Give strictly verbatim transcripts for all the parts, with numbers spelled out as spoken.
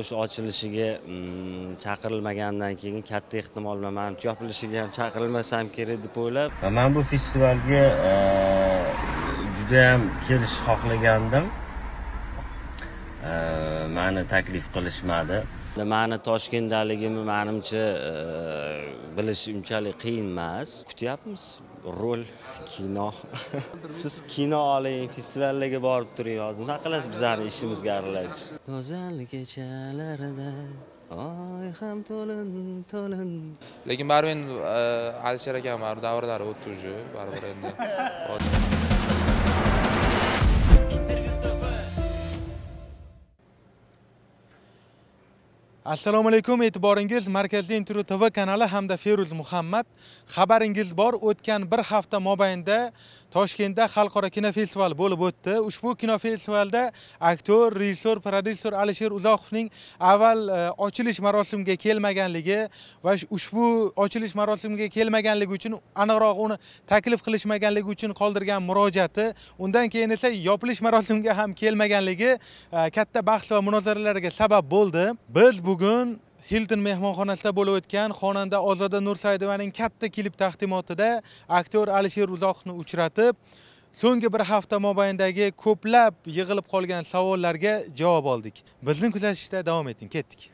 O'sha ochilishiga chaqirilmagandan keyin katta ehtimol bilan menimcha yopilishiga ham chaqirilmasam kerak deb o'ylab. Men bu festivalga juda ham kelish xohlagandim. Meni taklif qilishmadi. Meni Toshkentdaligimni menimcha bilish unchalik qiyin emas. Kutyapmiz rol kino. Siz kino oling, festivallarga borib turing, hozir nima qilasiz bizning ishimizga aralashish. Go'zal kechalarda oy ham to'lin to'lin. Lekin baribir endi Alisher aka ham davrlari o'tdi o'zi, baribir endi. Assalomu alaykum, e'tiboringiz Markazli Intervyu T V kanali hamda Feruz Muhammad. Xabaringiz bor, o'tgan bir hafta mobaynida Toshkentda Xalqaro kinofestivali bo'lib o'tdi. Ushbu kinofestivalda aktor, rejissor, prodayusor Alisher Uzoqovning avval ochilish marosimiga kelmaganligi va ushbu ochilish marosimiga kelmaganligi uchun aniqroq uni taklif qilishmaganligi uchun qoldirgan murojaati, undan keyin esa yopilish marosimiga ham kelmaganligi katta bahs va munozaralarga sabab bo'ldi. Biz bugun Hilton mehmonxonasida bo'lib o'tgan xonanda Ozoda Nursaidovaning katta klip taqdimotida aktor Alisher Uzoqovni uchratib, so'nggi bir hafta mobaynidagi ko'plab yig'ilib qolgan savollarga javob oldik. Bizni kuzatishda davom eting, ketdik.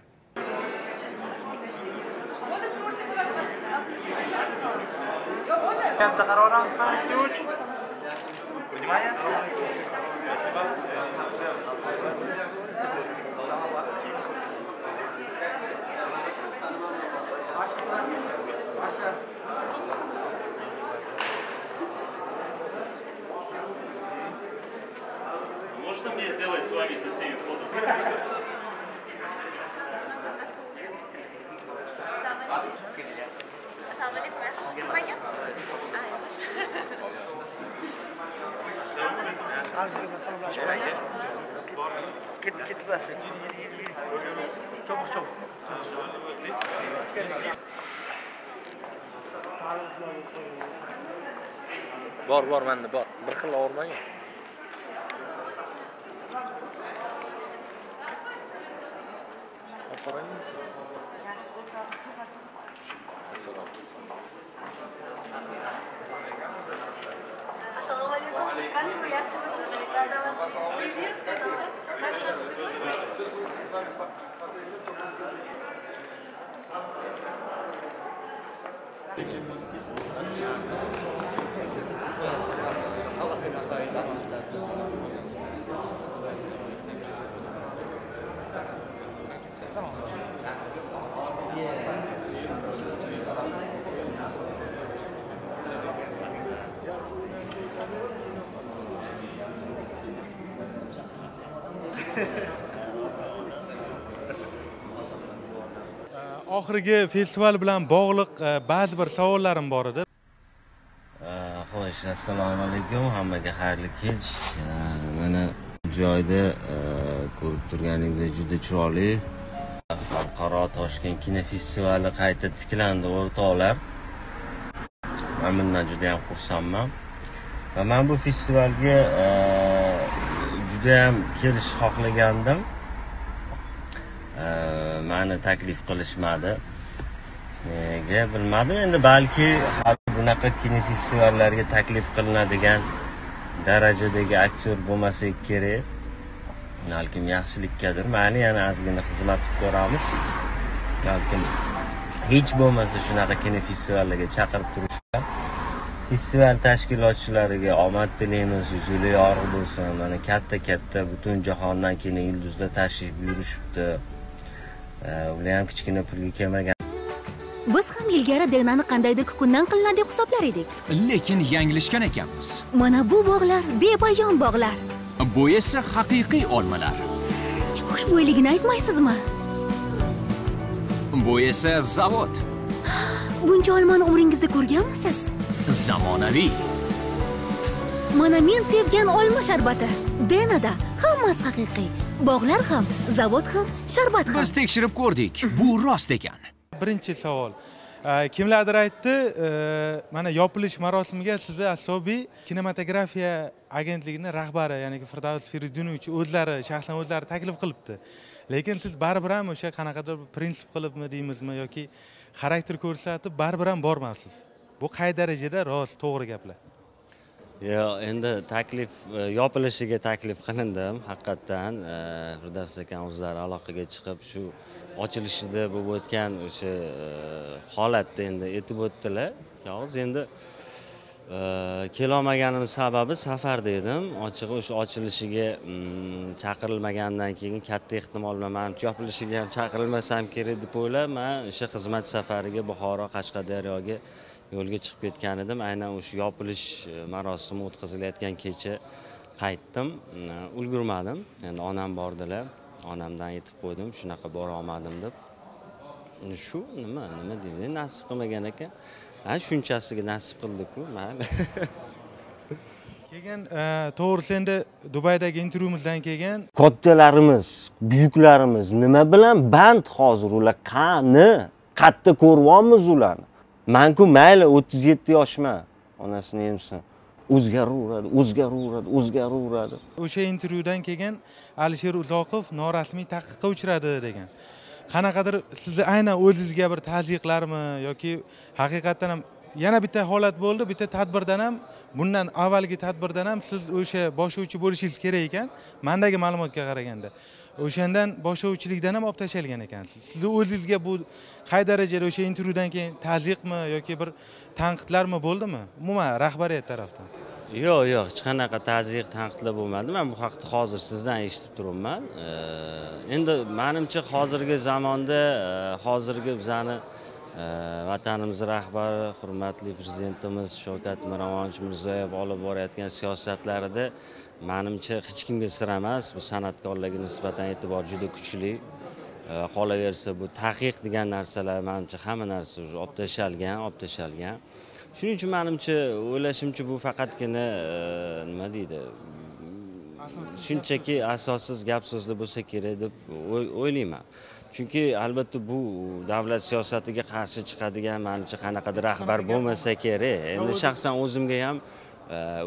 Можно мне сделать с вами со всеми фото? Bor, bor, menda bor. Bir xil o'rmang. Assalomu alaykum. Qanday yaxshimisiz? Oxirgi festival bilan bog'liq ba'zi bir savollarim bor edi. Xo'sh, assalomu alaykum, hammaga xayrli kech. Mana joyda ko'rib turganingizdek juda chiroyli. Xalqaro Toshkent kinofestivali qayta tiklandi, o'rtoqlar. Men bundan juda ham xursandman. Va men bu festivalga juda ham kelish xohlagandim. Meni taklif qilishmadi. Nega bilmadim. Endi balki bunaqa kinofestivallarga taklif qilinadigan darajadagi aktyor bo'lmasa kerak. Balkim yaxshilikkadir. Meni yana ozgina xizmat qilib ko'ramiz. Balkim hech bo'lmasa shunaqa kinofestivallarga chaqirib turishlar. Festival tashkilotchilariga omad tilaymiz, yuzli yorug' bo'lsin. Mana katta-katta butun jahondan keyin yulduzda tashrif buyurishibdi. Ular ham kichkina pulga kelmagan. Biz ham ilgari degnani qandaydir kukundan qilinadi deb hisoblar edik. Lekin yanglishgan ekanmiz. Mana bu bog'lar bebayon bog'lar. Bu esa haqiqiy olmalar. Xushbo'yligini aytmaysizmi? Bu esa zavod. Buncha olmani umringizda ko'rganmisiz? Zamonaviy. Mana men sevgan olma sharbati. Denada hammasi haqiqiy. Bog'lar ham, zavod ham, sharbat ham. Biz tekshirib ko'rdik. Bu rost ekan. Birinchi savol. Kimlardir aytdi, mana yopilish marosimiga sizni asosiy kinematografiya agentligining rahbari, ya'ni Feruz Muhammad o'zlari, shaxsan o'zlari taklif qilibdi. Lekin siz baribir ham o'sha qanaqadir prinsip qilibmi deymizmi yoki xarakter ko'rsatib baribir ham bormasiz. Bu qay darajada rost to'g'ri gaplar? Ya endi taklif yopilishiga taklif qilindim haqiqatan. Firdavs akan o'zlari aloqaga chiqib shu ochilishida bo'lib o'tgan o'sha holatda endi aytib o'tdilar. Hozir endi kelolmaganim sababi safarda edim. Ochig'i o'sha ochilishiga chaqirilmagandan keyin katta ehtimol bilan menimcha yopilishiga ham chaqirilmasam kerak deb o'ylab, men o'sha xizmat safariga Buxoro, Qashqadaryoga yo'lga chiqib ketgan edim. Aynan o'sha yopilish marosimi o'tkazilayotgan kecha qaytdim. Ulgurmadim. Endi onam bordilar. Onamdan aytib qo'ydim, shunaqa bora olmadim deb. Shu nima, nima deydi? Nasib qilmagan ekan. Ha, shunchasiga nasib qildi-ku, men. Keyin, to'g'risi endi Dubaydagi intervyumizdan keyin kattalarimiz, buyuklarimiz nima bilan band hozir ular qani? Qatta ko'ryapmiz ularni. Men-ku mayli o'ttiz yetti yoshman, onasini emsin. O'zgaraveradi, o'zgaraveradi, o'zgaraveradi. O'sha intervyudan keyin Alisher Uzoqov norasmiy taqiqqa uchradi degan. Qanaqadir sizni aynan o'zingizga bir ta'ziqlarmi yoki haqiqatan ham yana bitta holat bo'ldi, bitta tadbirdan ham bundan avvalgi tadbirdan ham siz o'sha boshlovchi bo'lishingiz kerak ekan, mendagi ma'lumotga qaraganda. O'shandan boshlovchilikdan ham olib tashalgan ekansiz. Sizni o'zingizga bu qay darajada o'sha intervyudan keyin ta'ziqmi yoki bir tanqidlarmi bo'ldimi? Umuman rahbariyat tarafdan. Yo'q, yo'q, hech qanaqa ta'ziq, tanqidlar bo'lmadi. Men bu haqda hozir sizdan eshitib turibman. Endi menimcha hozirgi zamonda, hozirgi bizani vatanimiz rahbari, hurmatli prezidentimiz Shavkat Miromonovich Mirziyoyev olib borayotgan siyosatlarida menimcha hech kimga sir emas, bu san'atkorlarga nisbatan e'tibor juda kuchli. Qolaversa bu taqiq degan narsalar menimcha hamma narsa olib tashalgan, olib tashalgan. Shuning uchun menimcha o'ylashimcha bu faqatgina nima deydi, shunchaki asossiz gap-so'zlar bo'lsa kerak deb o'ylayman. Chunki albatta bu davlat siyosatiga qarshi chiqadigan menimcha qanaqadir rahbar bo'lmasa kerak. Endi shaxsan o'zimga ham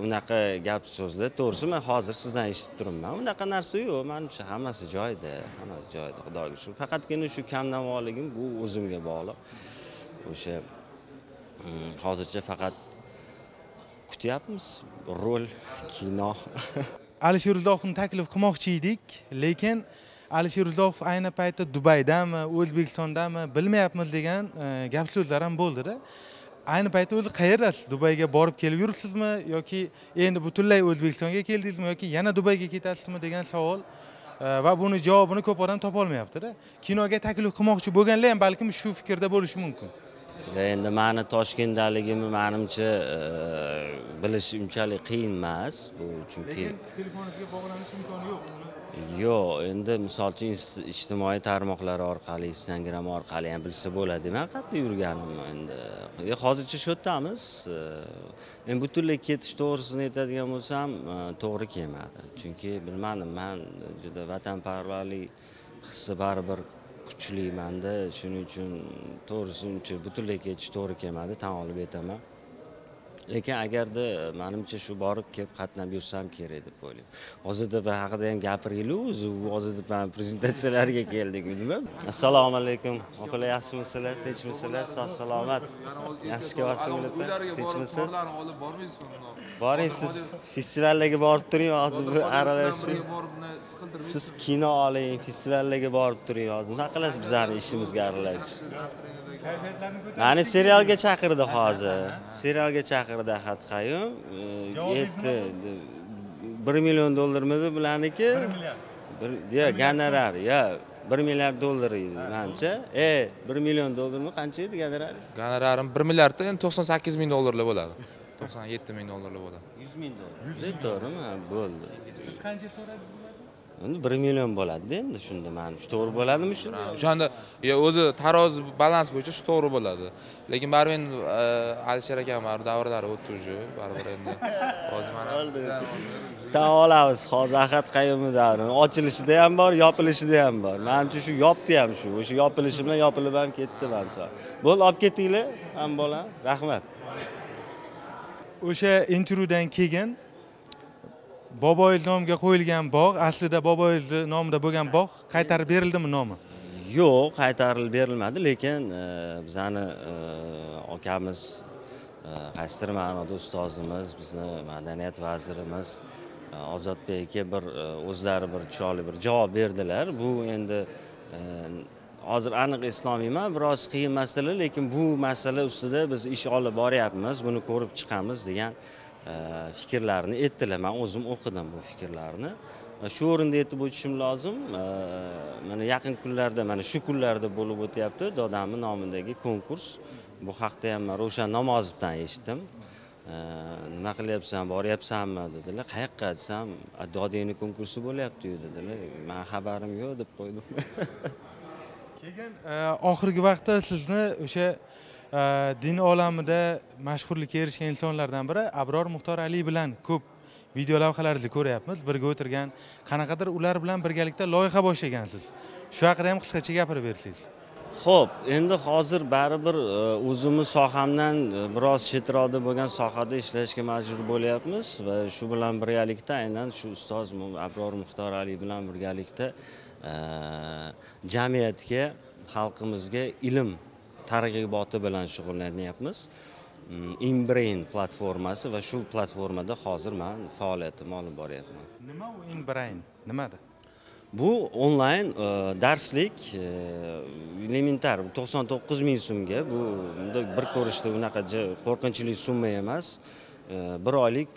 unaqa gap-so'zlar to'g'risi men hozir sizdan eshitib turibman. Unaqa narsa yo'q, menimcha hammasi joyida, hammasi joyida, xudoga shukr. Faqatgina shu kamnavoligim bu o'zimga bog'liq. O'sha hozircha faqat kutyapmiz rol kino. Alisher Uzoqovni taklif qilmoqchi edik, lekin Alisher Uzoqov ayni paytda Dubaydami, O'zbekistondami bilmayapmiz degan gap-so'zlar ham bo'ldi-da. Ayni paytda o'zi qayerdasiz? Dubayga borib kelib yuribsizmi yoki endi butunlay O'zbekistonga keldingizmi yoki yana Dubayga ketasizmi degan savol va buni javobini ko'p odam topa olmayapti-da. Kinoga taklif qilmoqchi bo'lganlar ham balkim shu fikrda bo'lishi mumkin. Endi meni Toshkentdaligimni menimcha bilish unchalik qiyin emas, bu chunki telefoningizga bog'lanish imkoni yo'q. Yo'q, endi masalan ijtimoiy tarmoqlar orqali, Instagram orqali ham bilsa bo'ladi. Men qayerda yurganimni endi hozircha shu yerdamiz. Men butunlay ketish to'g'risini aytadigan bo'lsam, to'g'ri kelmadi. Chunki bilmadim, men juda vatanparvarlik hissi baribir kuchliyman-da, shuning uchun to'g'risincha butunlay ketish to'g'ri kelmadi, tan olib aytaman. Lekin agarda menimcha shu borib kelib qatnab yursam kerak deb o'ylayman. Ozoda haqida ham gapiringlar, o'zi Ozoda prezentatsiyalariga keldik, nima? Assalomu alaykum. O'qila yaxshimisizlar, tinchmisizlar, sog' salomat. Yaxshi kelyapsizlar, tinchmisiz? Ularni olib bormaysizmi bundan? Boringsiz, festivallarga borib turing, hozir bu aralashib siz kino oling, festivallarga borib turing, hozir nima qilasiz bizning ishimizga aralashish? Meni serialga chaqirdi hozir. Serialga chaqirdi Ahad Qayum. yetti bir million dollarmidi bularniki? bir milliard. Ya gonorar, ya bir milliard dollar edi menimcha. E, bir million dollarmi qancha edi gonorar? Gonorarim bir milliardda endi to'qson sakkiz ming dollarlar bo'ladi. to'qson yetti ming dollarlar bo'ladi. yuz ming dollar. To'g'rimi? Bo'ldi. Siz qancha so'radingiz? Endi bir million bo'ladi-da endi shunda menimcha to'g'ri bo'ladimi shunda? O'shanda yo o'zi tarozi balans bo'yicha shu to'g'ri bo'ladi. Lekin baribir endi Alisher aka ham davrlari o'tdi-ju, baribir endi hozir mana tan olamiz, hozir Ahad Qayum davri. Ochilishida ham bor, yopilishida ham bor. Menimcha shu yopdi ham shu. O'sha yopilishi bilan yopilib ham ketdi menimcha. Bo'ldi, olib ketinglar, ham bolam. Rahmat. O'sha intervyudan keyin Boboyil nomiga qo'yilgan bog' aslida Boboyil nomida bo'lgan bog' qaytarib berildimi nomi? Yo'q, qaytarilib berilmadi, lekin bizani akamiz, qaysidir ma'noda ustozimiz, bizni madaniyat vazirimiz Ozodbekka bir o'zlari bir chiroyli bir javob berdilar. Bu endi hozir aniq islomiyman, biroz qiyin masala, lekin bu masala ustida biz ish olib boryapmiz, buni ko'rib chiqamiz degan fikirlerini ettiler. Ben o'zim o'qidim bu fikirlerini. Shu o'rinda aytib o'tishim lozim. Mana yaqin kunlarda, mana shu kunlarda bo'lib o'tyapti dodamning nomidagi konkurs. Bu haqda ham Ro'shan Namozovdan eshitdim. Nima qilyapsan, boryapsanmi dedilar. Qayoqqa desam, dodiyning konkursi bo'lyapti-yu dedilar. Men xabarim yo'q deb qo'ydim. Keyin oxirgi vaqtda sizni o'sha din olamida mashhurlikka erishgan insonlardan biri Abror Muhtor Aliy bilan ko'p video lavhalaringizni ko'ryapmiz, birga o'tirgan. Qanaqadir ular bilan birgalikda loyiha boshlagansiz. Shu haqida ham qisqacha gapirib bersangiz. Xo'p, endi hozir baribir o'zimiz sohamdan biroz chetroqda bo'lgan sohada ishlashga majbur bo'lyapmiz va shu bilan birgalikda aynan shu ustoz Abror Muhtor Aliy bilan birgalikda jamiyatga, xalqimizga ilm targ'iboti bilan shug'ullanyapmiz. Inbrain platformasi va shu platformada hozir men faoliyatimni olib boryapman. Nima u Inbrain? Nimada? Bu onlayn darslik, elementar to'qson to'qqiz ming so'mga. Bu bir ko'rishda unaqa qo'rqinchli summa emas. Bir oylik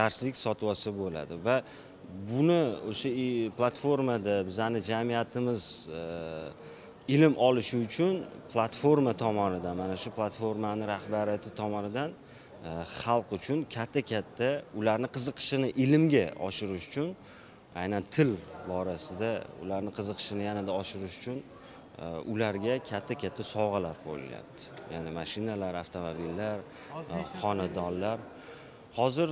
darslik sotib olsa bo'ladi va buni o'sha platformada bizani jamiyatimiz ilm olishi uchun platforma tomonidan, mana shu platformani rahbariyati tomonidan xalq uchun katta-katta ularni qiziqishini ilmga oshirish uchun, aynan til borasida ularni qiziqishini yanada oshirish uchun ularga katta-katta sovg'alar qo'yilyapti. Ya'ni mashinalar, avtomobillar, xonadonlar. Hozir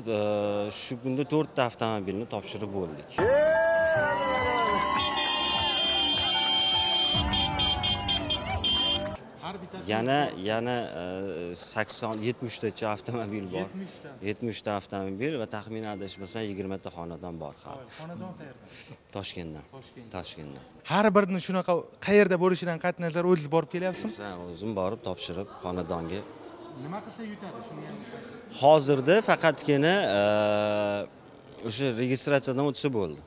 shu kunda to'rt ta avtomobilni topshirib bo'ldik. Yana yana sakson yetmishtacha avtomobil bor. yetmishta avtomobil va taxminan adashmasam yigirmata xonadon bor hali. Xonadon qayerdan? Toshkentdan. Toshkentdan. Har birini shunaqa qayerda bo'lishidan qat'iy nazar o'zingiz borib kelyapsizmi? Sen o'zim borib topshirib xonadonga. Nima qilsa yutadi shunga? Hozirda faqatgina o'sha registratsiyadan o'tsa bo'ldi.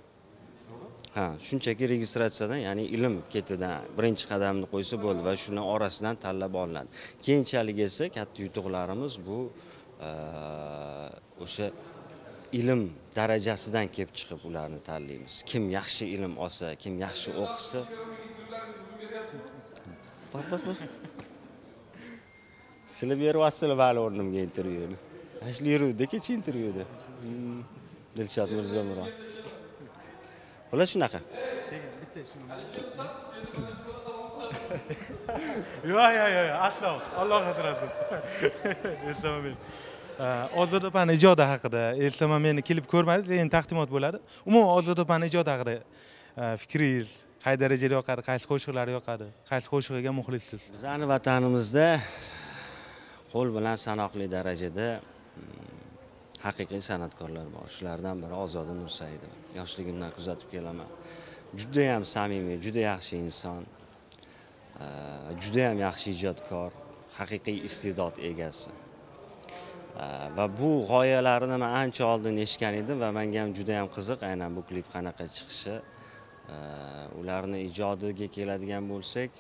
Ha, shunchaki registratsiyadan, ya'ni ilm ketidan birinchi qadamni qo'ysa bo'ldi va shuni orasidan tanlab olinadi. Keyinchalik esa katta yutuqlarimiz bu o'sha ilm darajasidan kelib chiqib ularni tanlaymiz. Kim yaxshi ilm olsa, kim yaxshi o'qisa. Sizlar beryapsizlar hali o'rnimga intervyuni. Ashleruvda kecha intervyuda. Dilshod Mirzomirov. Ular shunaqa. Bitta shuni. Yo'q, yo'q, yo'q, aslo. Alloh hazratim. Eslamayman. Ozoda opaning ijodi haqida, eslamayman, meni kelib ko'rmadingiz, endi taqdimot bo'ladi. Umuman Ozoda opaning ijodi haqida fikringiz, qay darajada yoqadi, qaysi qo'shiqlari yoqadi, qaysi qo'shig'iga muxlissiz? Bizning vatanimizda qo'l bilan sanoqli darajada haqiqiy san'atkorlar bor. Shulardan biri Ozoda Nursaidova. Yoshligimdan kuzatib kelaman. Juda ham samimiy, juda yaxshi inson. Juda ham yaxshi ijodkor, haqiqiy iste'dod egasi. Va bu g'oyalarini men ancha oldin eshitgan edim va menga ham juda ham qiziq aynan bu klip qanaqa chiqishi. Ularni ijodiga keladigan bo'lsak,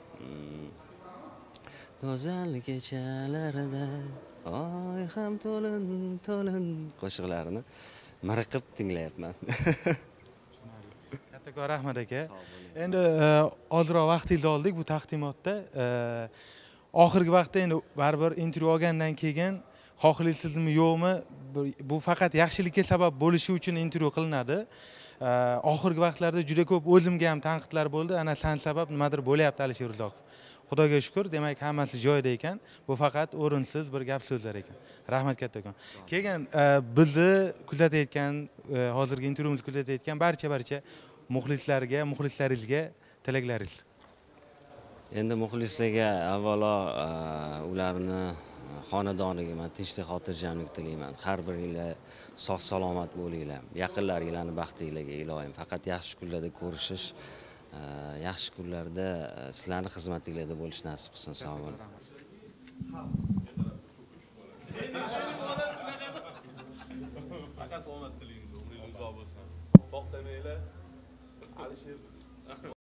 go'zal kechalarda oy ham to'lin to'lin qo'shiqlarini miriqib tinglayapman. Kattakon rahmat aka. Endi ozroq vaqtingizni oldik bu taqdimotda. Oxirgi vaqtda endi baribir intervyu olgandan keyin xohlaysizmi yo'qmi, bu faqat yaxshilikka sabab bo'lishi uchun intervyu qilinadi. Oxirgi vaqtlarda juda ko'p o'zimga ham tanqidlar bo'ldi. Ana san sabab nimadir bo'lyapti Alisher Uzoqov. Xudoga shukr, demak hammasi joyida ekan. Bu faqat o'rinsiz bir gap so'zlar ekan. Rahmat kattakon. Keyin bizni kuzatayotgan, hozirgi intervyumizni kuzatayotgan barcha-barcha muxlislarga, muxlislaringizga tilaklaringiz. Endi muxlislarga avvalo ularni xonadonigizga tinchlik xotirjamlik tilayman. Har biringlar sog' salomat bo'linglar. Yaqinlaringizlarni baxtinglarga ilohim. Faqat yaxshi kunlarda ko'rishish, yaxshi kunlarda sizlarning xizmatingizda bo'lish nasib qilsin, sog' bo'ling. Faqat omad tilaymiz, umringiz uzoq bo'lsin. To'xtamanglar. Alisher Sana